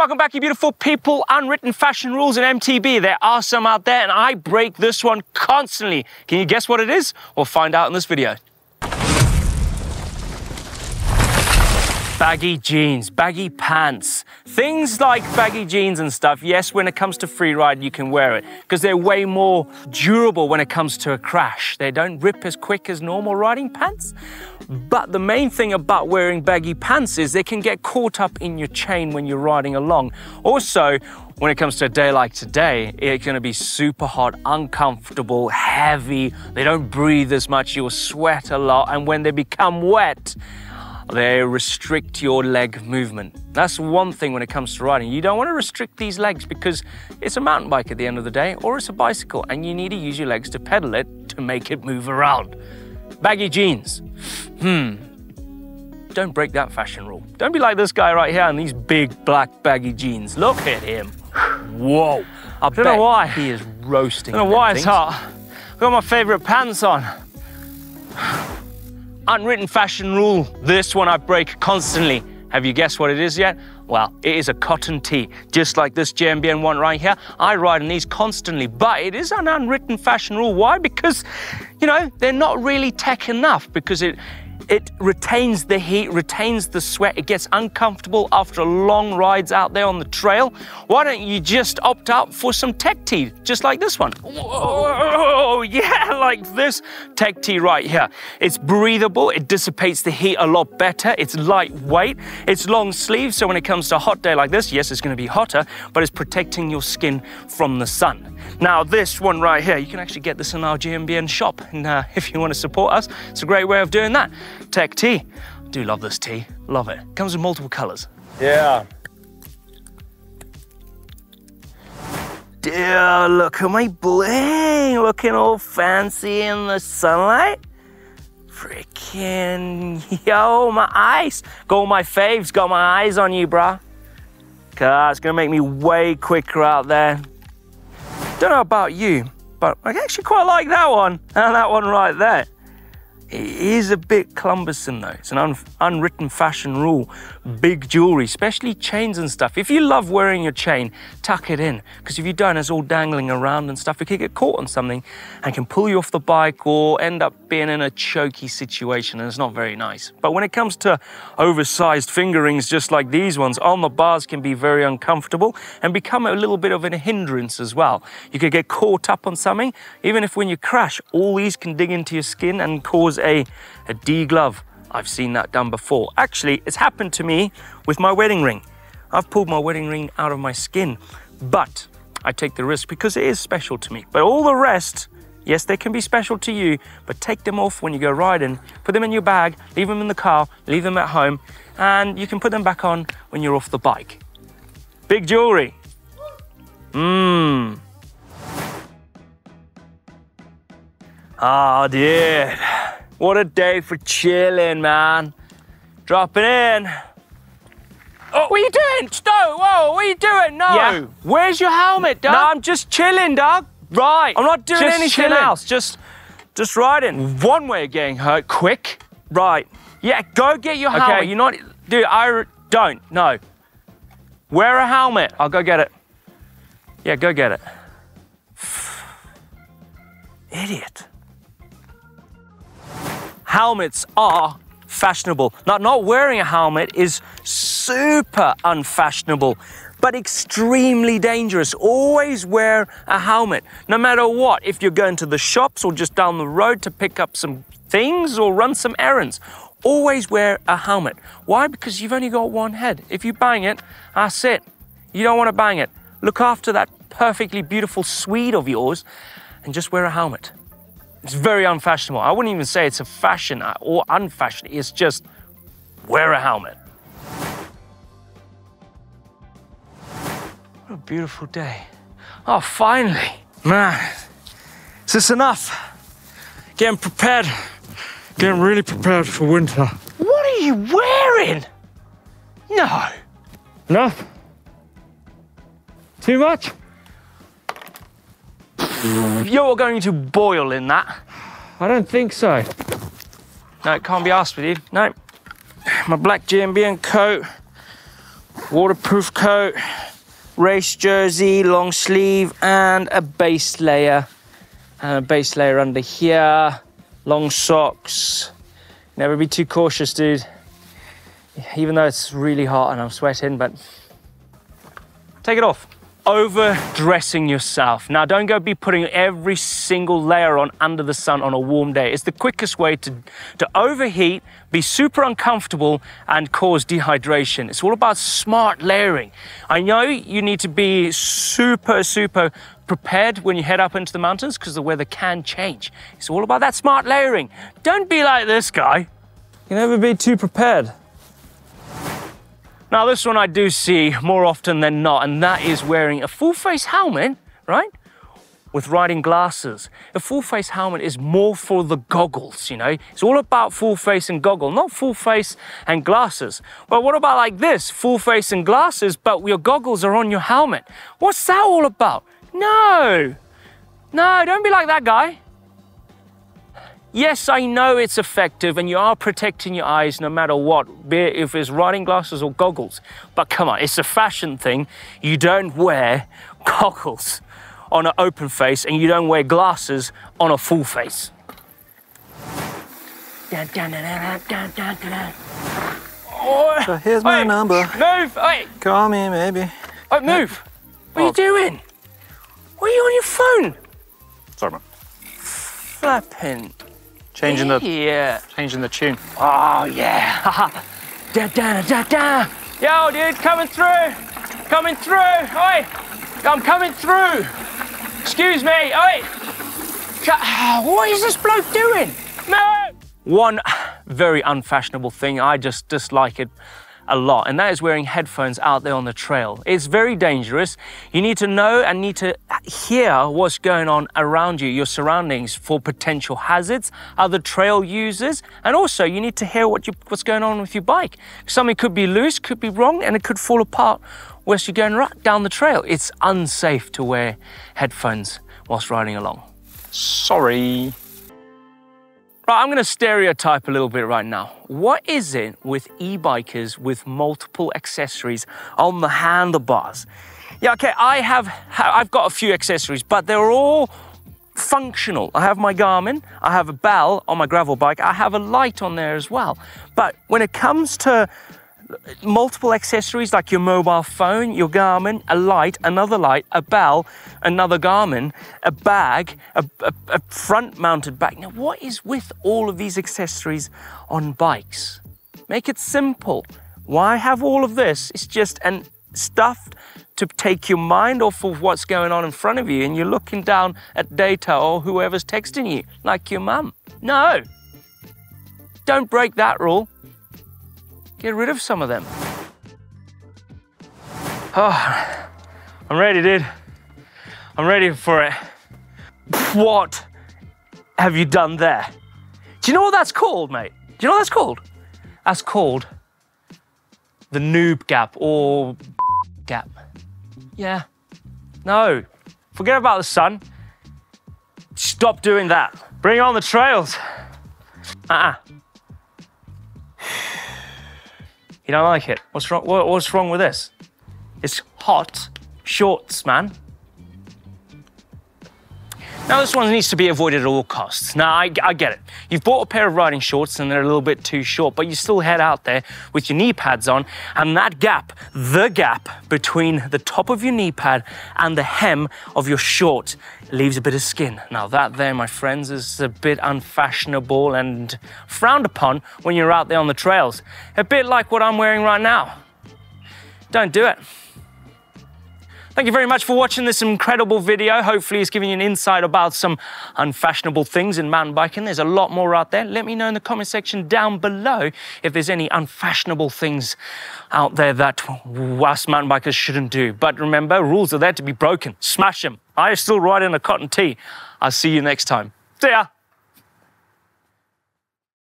Welcome back, you beautiful people. Unwritten fashion rules in MTB. There are some out there, and I break this one constantly. Can you guess what it is? We'll find out in this video. Baggy jeans, baggy pants, things like baggy jeans and stuff. Yes, when it comes to freeride, you can wear it because they're way more durable when it comes to a crash. They don't rip as quick as normal riding pants. But the main thing about wearing baggy pants is they can get caught up in your chain when you're riding along. Also, when it comes to a day like today, it's gonna be super hot, uncomfortable, heavy. They don't breathe as much, you'll sweat a lot. And when they become wet, they restrict your leg movement. That's one thing when it comes to riding. You don't want to restrict these legs because it's a mountain bike at the end of the day, or it's a bicycle, and you need to use your legs to pedal it to make it move around. Baggy jeans. Don't break that fashion rule. Don't be like this guy right here in these big black baggy jeans. Look at him. Whoa. I don't know why. He is roasting. I don't know why it's hot. I've got my favorite pants on. Unwritten fashion rule, this one I break constantly. Have you guessed what it is yet? Well, it is a cotton tee, just like this GMBN one right here. I ride in these constantly, but it is an unwritten fashion rule. Why? Because, you know, they're not really tech enough because it retains the heat, retains the sweat. It gets uncomfortable after long rides out there on the trail. Why don't you just opt out for some tech tee, just like this one? Oh yeah, like this tech tee right here. It's breathable, it dissipates the heat a lot better, it's lightweight, it's long sleeve, so when it comes to a hot day like this, yes, it's gonna be hotter, but it's protecting your skin from the sun. Now this one right here, you can actually get this in our GMBN shop, and if you wanna support us, it's a great way of doing that. Tech tee. I do love this tee. Love it. Comes in multiple colors. Yeah. Dear, look at my bling. Looking all fancy in the sunlight. Freaking, yo, my eyes. Got all my faves. Got my eyes on you, bruh. God, it's gonna make me way quicker out there. Don't know about you, but I actually quite like that one and that one right there. It is a bit cumbersome though. It's an unwritten fashion rule. Big jewelry, especially chains and stuff. If you love wearing your chain, tuck it in. Because if you don't, it's all dangling around and stuff. It could get caught on something and can pull you off the bike or end up being in a choky situation, and it's not very nice. But when it comes to oversized finger rings, just like these ones, on the bars can be very uncomfortable and become a little bit of a hindrance as well. You could get caught up on something. Even if when you crash, all these can dig into your skin and cause a de-glove. I've seen that done before. Actually, it's happened to me with my wedding ring. I've pulled my wedding ring out of my skin, but I take the risk because it is special to me. But all the rest, yes, they can be special to you, but take them off when you go riding. Put them in your bag, leave them in the car, leave them at home, and you can put them back on when you're off the bike. Big jewelry. Ah, dude. What a day for chilling, man. Dropping in. Oh, what are you doing? Stow, whoa, what are you doing? No. Yeah. Where's your helmet, Doug? No, I'm just chilling, Doug. Right. I'm not doing anything else. Just riding. One way of getting hurt, quick. Right. Yeah, go get your helmet. Okay. You're not, dude, I don't, no. Wear a helmet. I'll go get it. Yeah, go get it. Idiot. Helmets are fashionable. Not wearing a helmet is super unfashionable, but extremely dangerous. Always wear a helmet, no matter what. If you're going to the shops or just down the road to pick up some things or run some errands, always wear a helmet. Why? Because you've only got one head. If you bang it, that's it. You don't want to bang it. Look after that perfectly beautiful Swede of yours and just wear a helmet. It's very unfashionable. I wouldn't even say it's a fashion or unfashionable. It's just wear a helmet. What a beautiful day. Oh, finally. Man, is this enough? Getting prepared. Getting really prepared for winter. What are you wearing? No. Enough? Too much? You're going to boil in that. I don't think so. No, it can't be asked with you. No. My black GMBN coat. waterproof coat, race jersey, long sleeve, and a base layer. And a base layer under here, long socks. Never be too cautious, dude. Even though it's really hot and I'm sweating, but take it off. Overdressing yourself. Now, don't go be putting every single layer on under the sun on a warm day. It's the quickest way to overheat, be super uncomfortable, and cause dehydration. It's all about smart layering. I know you need to be super, super prepared when you head up into the mountains because the weather can change. It's all about that smart layering. Don't be like this guy. You never be too prepared. Now, this one I do see more often than not, and that is wearing a full-face helmet, right? With riding glasses. A full-face helmet is more for the goggles, you know? It's all about full-face and goggle, not full-face and glasses. But what about like this? Full-face and glasses, but your goggles are on your helmet. What's that all about? No! No, don't be like that guy. Yes, I know it's effective and you are protecting your eyes no matter what, be it if it's riding glasses or goggles. But come on, it's a fashion thing. You don't wear goggles on an open face and you don't wear glasses on a full face. Oh, so here's my number. Move! Oi. Call me, maybe. Oi, move! What are you doing? What are you on your phone? Sorry, man. Flapping. Changing the tune. Oh yeah. Da da da da. Yo, dude, coming through. Coming through. Oi, I'm coming through. Excuse me. Oi. What is this bloke doing? No. One very unfashionable thing. I just dislike it a lot, and that is wearing headphones out there on the trail. It's very dangerous. You need to know and need to hear what's going on around you, your surroundings, for potential hazards, other trail users, and also you need to hear what's going on with your bike. Something could be loose, could be wrong, and it could fall apart whilst you're going right down the trail. It's unsafe to wear headphones whilst riding along. Sorry. Right, I'm going to stereotype a little bit right now. What is it with e-bikers with multiple accessories on the handlebars? Yeah, okay, I've got a few accessories, but they're all functional. I have my Garmin, I have a bell on my gravel bike, I have a light on there as well. But when it comes to multiple accessories like your mobile phone, your Garmin, a light, a bell, another Garmin, a bag, a front mounted bag. Now, what is with all of these accessories on bikes? Make it simple. Why have all of this? It's just stuff to take your mind off of what's going on in front of you and you're looking down at data or whoever's texting you, like your mum. No, don't break that rule. Get rid of some of them. Oh, I'm ready, dude. I'm ready for it. What have you done there? Do you know what that's called, mate? Do you know what that's called? That's called the noob gap or gap. Yeah. No. Forget about the sun. Stop doing that. Bring on the trails. You don't like it. What's wrong? What's wrong with this? It's hot shorts, man. Now, this one needs to be avoided at all costs. Now, I get it. You've bought a pair of riding shorts and they're a little bit too short, but you still head out there with your knee pads on, and that gap, the gap between the top of your knee pad and the hem of your short, leaves a bit of skin. Now, that there, my friends, is a bit unfashionable and frowned upon when you're out there on the trails. A bit like what I'm wearing right now. Don't do it. Thank you very much for watching this incredible video. Hopefully it's giving you an insight about some unfashionable things in mountain biking. There's a lot more out there. Let me know in the comment section down below if there's any unfashionable things out there that us mountain bikers shouldn't do. But remember, rules are there to be broken. Smash them. I still ride in a cotton tee. I'll see you next time. See ya.